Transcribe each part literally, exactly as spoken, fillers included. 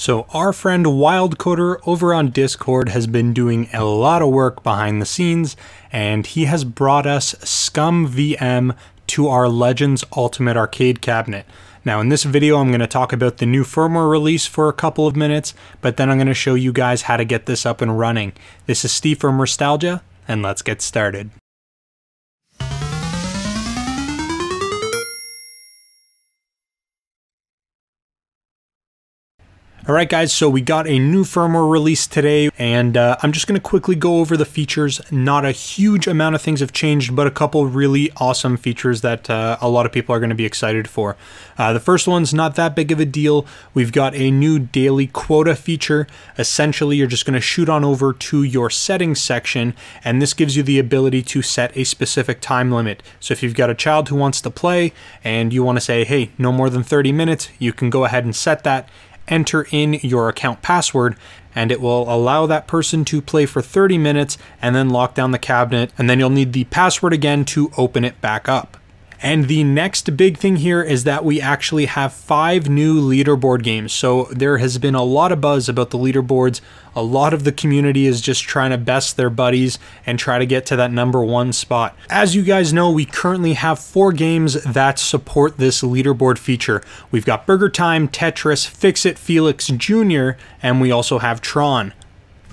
So our friend WildCoder over on Discord has been doing a lot of work behind the scenes, and he has brought us ScummVM to our Legends Ultimate Arcade cabinet. Now in this video, I'm going to talk about the new firmware release for a couple of minutes, but then I'm going to show you guys how to get this up and running. This is Steve from Restalgia, and let's get started. Alright guys, so we got a new firmware release today, and uh, I'm just going to quickly go over the features. Not a huge amount of things have changed, but a couple really awesome features that uh, a lot of people are going to be excited for. Uh, the first one's not that big of a deal. We've got a new daily quota feature. Essentially, you're just going to shoot on over to your settings section, and this gives you the ability to set a specific time limit. So if you've got a child who wants to play, and you want to say, hey, no more than thirty minutes, you can go ahead and set that. Enter in your account password, and it will allow that person to play for thirty minutes and then lock down the cabinet, and then you'll need the password again to open it back up. And the next big thing here is that we actually have five new leaderboard games. So there has been a lot of buzz about the leaderboards. A lot of the community is just trying to best their buddies and try to get to that number one spot. As you guys know, we currently have four games that support this leaderboard feature. We've got Burger Time, Tetris, Fix-It Felix Junior, and we also have Tron.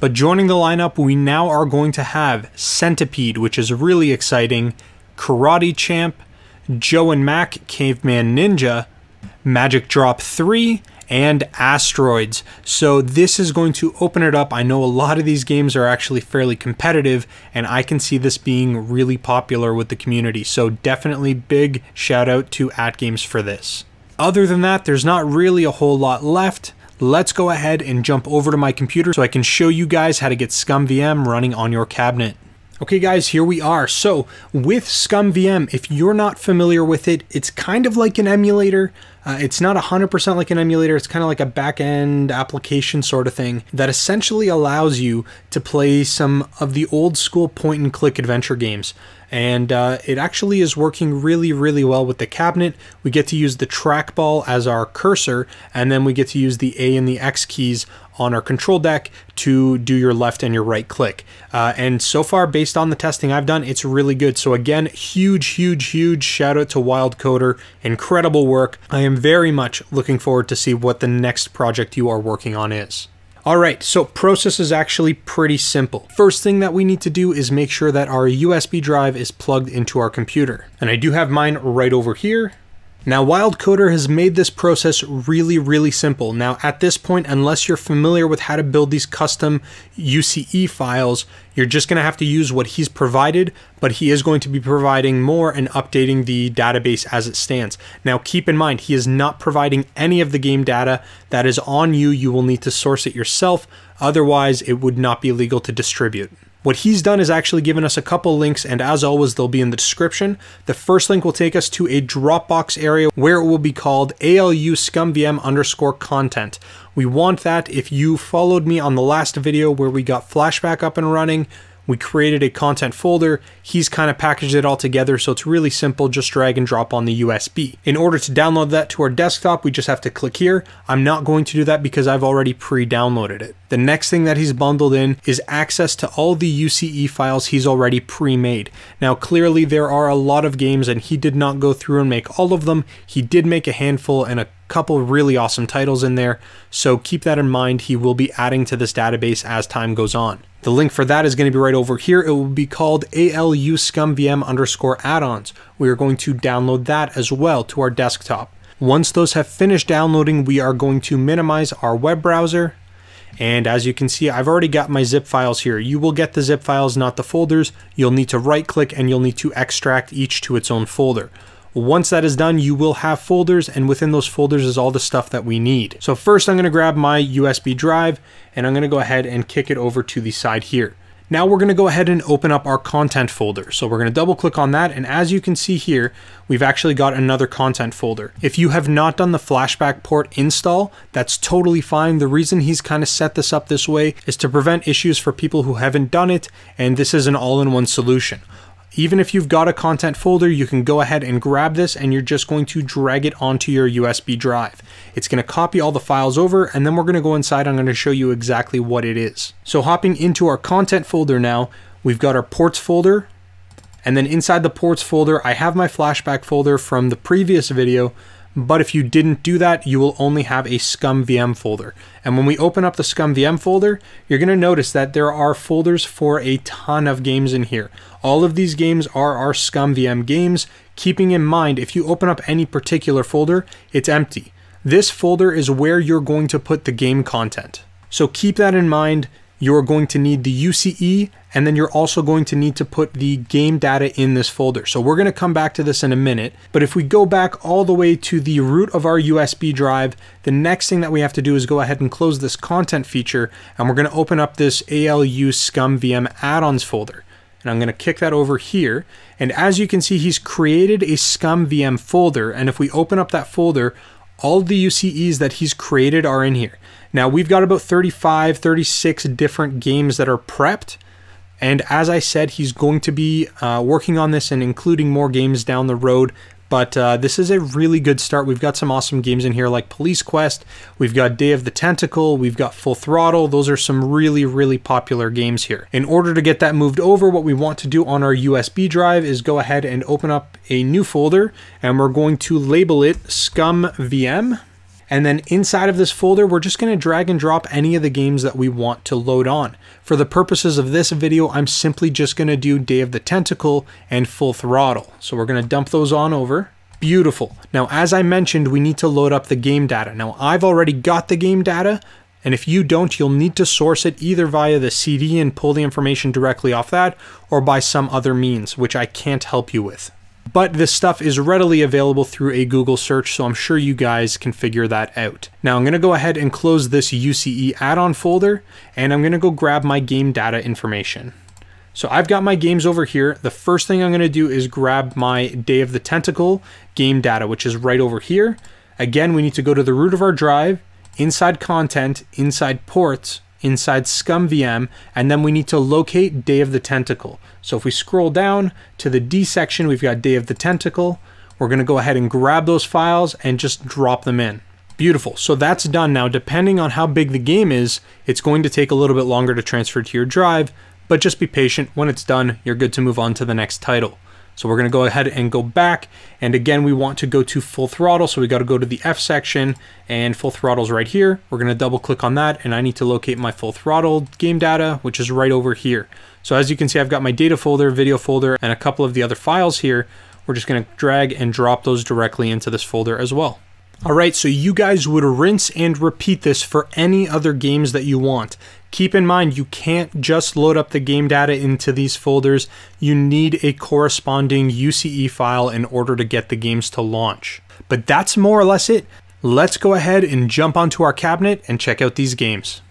But joining the lineup, we now are going to have Centipede, which is really exciting, Karate Champ, Joe and Mac, Caveman Ninja, Magic Drop three, and Asteroids. So this is going to open it up. I know a lot of these games are actually fairly competitive, and I can see this being really popular with the community. So definitely big shout out to AtGames for this. Other than that, there's not really a whole lot left. Let's go ahead and jump over to my computer so I can show you guys how to get ScummVM running on your cabinet. Okay guys, here we are. So with ScummVM, if you're not familiar with it, it's kind of like an emulator. Uh, it's not one hundred percent like an emulator. It's kind of like a back-end application sort of thing that essentially allows you to play some of the old school point and click adventure games. And uh, it actually is working really, really well with the cabinet. We get to use the trackball as our cursor, and then we get to use the A and the X keys on our control deck to do your left and your right click. Uh, and so far, based on the testing I've done, it's really good. So again, huge, huge, huge shout out to WildCoder. Incredible work. I am very much looking forward to see what the next project you are working on is. Alright, so process is actually pretty simple. First thing that we need to do is make sure that our U S B drive is plugged into our computer. And I do have mine right over here. Now WildCoder has made this process really, really simple. Now at this point, unless you're familiar with how to build these custom U C E files, you're just gonna have to use what he's provided, but he is going to be providing more and updating the database as it stands. Now keep in mind, he is not providing any of the game data. That is on you. You will need to source it yourself. Otherwise, it would not be legal to distribute. What he's done is actually given us a couple links, and as always, they'll be in the description. The first link will take us to a Dropbox area where it will be called A L U ScummVM underscore content. We want that. If you followed me on the last video where we got Flashback up and running, we created a content folder. He's kind of packaged it all together, so it's really simple, just drag and drop on the U S B. In order to download that to our desktop, we just have to click here. I'm not going to do that because I've already pre-downloaded it. The next thing that he's bundled in is access to all the U C E files he's already pre-made. Now, clearly there are a lot of games and he did not go through and make all of them. He did make a handful and a couple really awesome titles in there. So keep that in mind. He will be adding to this database as time goes on. The link for that is going to be right over here. It will be called A L U ScummVM underscore add-ons. We are going to download that as well to our desktop. Once those have finished downloading, we are going to minimize our web browser. And as you can see, I've already got my zip files here. You will get the zip files, not the folders. You'll need to right click and you'll need to extract each to its own folder. Once that is done, you will have folders, and within those folders is all the stuff that we need. So first I'm going to grab my U S B drive and I'm going to go ahead and kick it over to the side here. Now we're going to go ahead and open up our content folder. So we're going to double click on that. And as you can see here, we've actually got another content folder. If you have not done the Flashback port install, that's totally fine. The reason he's kind of set this up this way is to prevent issues for people who haven't done it. And this is an all-in-one solution. Even if you've got a content folder, you can go ahead and grab this and you're just going to drag it onto your U S B drive. It's going to copy all the files over, and then we're going to go inside. I'm going to show you exactly what it is. So hopping into our content folder now, we've got our ports folder. And then inside the ports folder, I have my flashback folder from the previous video. But if you didn't do that, you will only have a ScummVM folder. And when we open up the ScummVM folder, you're going to notice that there are folders for a ton of games in here. All of these games are our ScummVM games, keeping in mind if you open up any particular folder, it's empty. This folder is where you're going to put the game content. So keep that in mind. You're going to need the U C E, and then you're also going to need to put the game data in this folder. So we're going to come back to this in a minute, but if we go back all the way to the root of our U S B drive, the next thing that we have to do is go ahead and close this content feature, and we're going to open up this A L U ScummVM add-ons folder. And I'm going to kick that over here, and as you can see, he's created a ScummVM folder, and if we open up that folder, all the U C Es that he's created are in here. Now we've got about thirty-five, thirty-six different games that are prepped. And as I said, he's going to be uh, working on this and including more games down the road. But uh, this is a really good start. We've got some awesome games in here like Police Quest. We've got Day of the Tentacle. We've got Full Throttle. Those are some really, really popular games here. In order to get that moved over, what we want to do on our U S B drive is go ahead and open up a new folder. And we're going to label it ScummVM. And then inside of this folder, we're just going to drag and drop any of the games that we want to load on. For the purposes of this video, I'm simply just going to do Day of the Tentacle and Full Throttle. So we're going to dump those on over. Beautiful. Now, as I mentioned, we need to load up the game data. Now, I've already got the game data, and if you don't, you'll need to source it either via the C D and pull the information directly off that, or by some other means, which I can't help you with. But this stuff is readily available through a Google search, so I'm sure you guys can figure that out. Now I'm going to go ahead and close this U C E add-on folder, and I'm going to go grab my game data information. So I've got my games over here. The first thing I'm going to do is grab my Day of the Tentacle game data, which is right over here. Again, we need to go to the root of our drive, inside content, inside ports, inside ScummVM, and then we need to locate Day of the Tentacle. So if we scroll down to the D section, we've got Day of the Tentacle. We're going to go ahead and grab those files and just drop them in. Beautiful. So that's done. Now, depending on how big the game is, it's going to take a little bit longer to transfer to your drive, but just be patient. When it's done, you're good to move on to the next title. So we're going to go ahead and go back. And again, we want to go to Full Throttle. So we got to go to the F section, and Full Throttle's right here. We're going to double click on that. And I need to locate my Full Throttle game data, which is right over here. So as you can see, I've got my data folder, video folder, and a couple of the other files here. We're just going to drag and drop those directly into this folder as well. All right, so you guys would rinse and repeat this for any other games that you want. Keep in mind, you can't just load up the game data into these folders. You need a corresponding U C E file in order to get the games to launch. But that's more or less it. Let's go ahead and jump onto our cabinet and check out these games.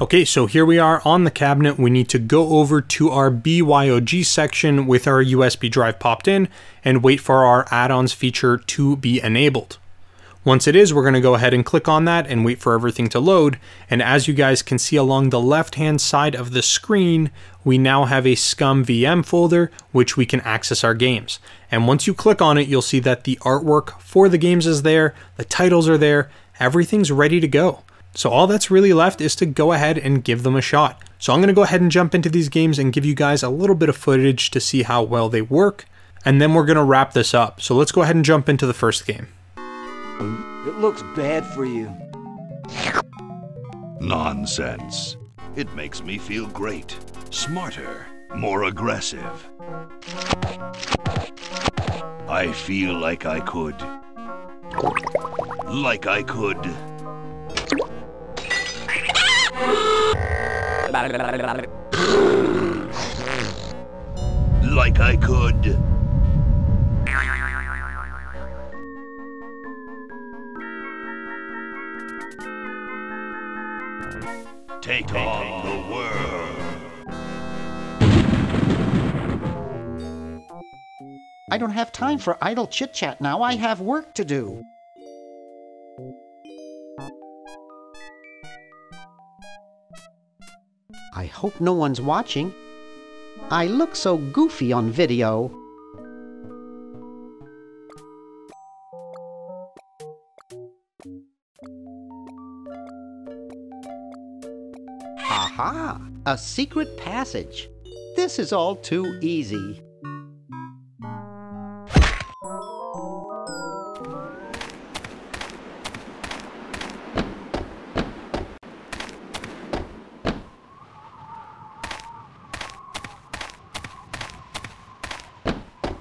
Okay, so here we are on the cabinet. We need to go over to our B Y O G section with our U S B drive popped in and wait for our add-ons feature to be enabled. Once it is, we're going to go ahead and click on that and wait for everything to load. And as you guys can see along the left-hand side of the screen, we now have a ScummVM folder, which we can access our games. And once you click on it, you'll see that the artwork for the games is there, the titles are there, everything's ready to go. So all that's really left is to go ahead and give them a shot. So I'm going to go ahead and jump into these games and give you guys a little bit of footage to see how well they work. And then we're going to wrap this up. So let's go ahead and jump into the first game. It looks bad for you. Nonsense. It makes me feel great, smarter, more aggressive. I feel like I could. Like I could. Like I could. Take on the world. I don't have time for idle chit-chat now. I have work to do. I hope no one's watching. I look so goofy on video. Aha! A secret passage. This is all too easy.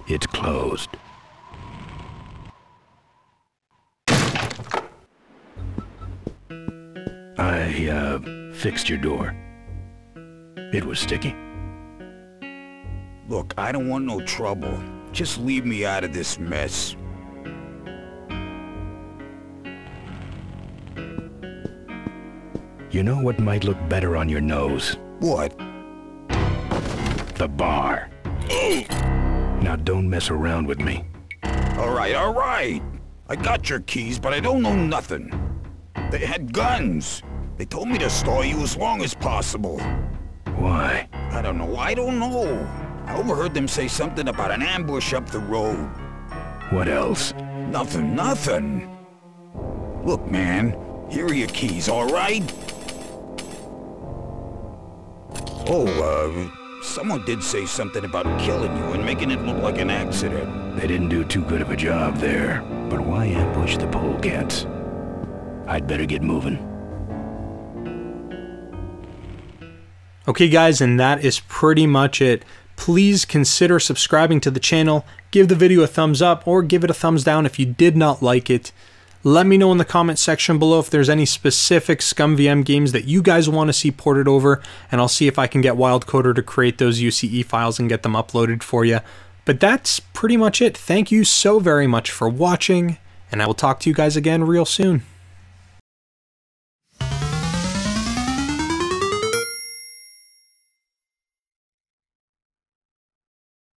It's closed. I, uh, fixed your door. It was sticky. Look, I don't want no trouble. Just leave me out of this mess. You know what might look better on your nose? What? The bar. Now don't mess around with me. Alright, alright! I got your keys, but I don't know nothing. They had guns. They told me to store you as long as possible. Why? I don't know, I don't know. I overheard them say something about an ambush up the road. What else? Nothing, nothing. Look, man, here are your keys, alright? Oh, uh... someone did say something about killing you and making it look like an accident. They didn't do too good of a job there. But why ambush the polecats? I'd better get moving. Okay guys, and that is pretty much it. Please consider subscribing to the channel. Give the video a thumbs up or give it a thumbs down if you did not like it. Let me know in the comment section below if there's any specific ScummVM games that you guys want to see ported over, and I'll see if I can get WildCoder to create those U C E files and get them uploaded for you. But that's pretty much it. Thank you so very much for watching, and I will talk to you guys again real soon.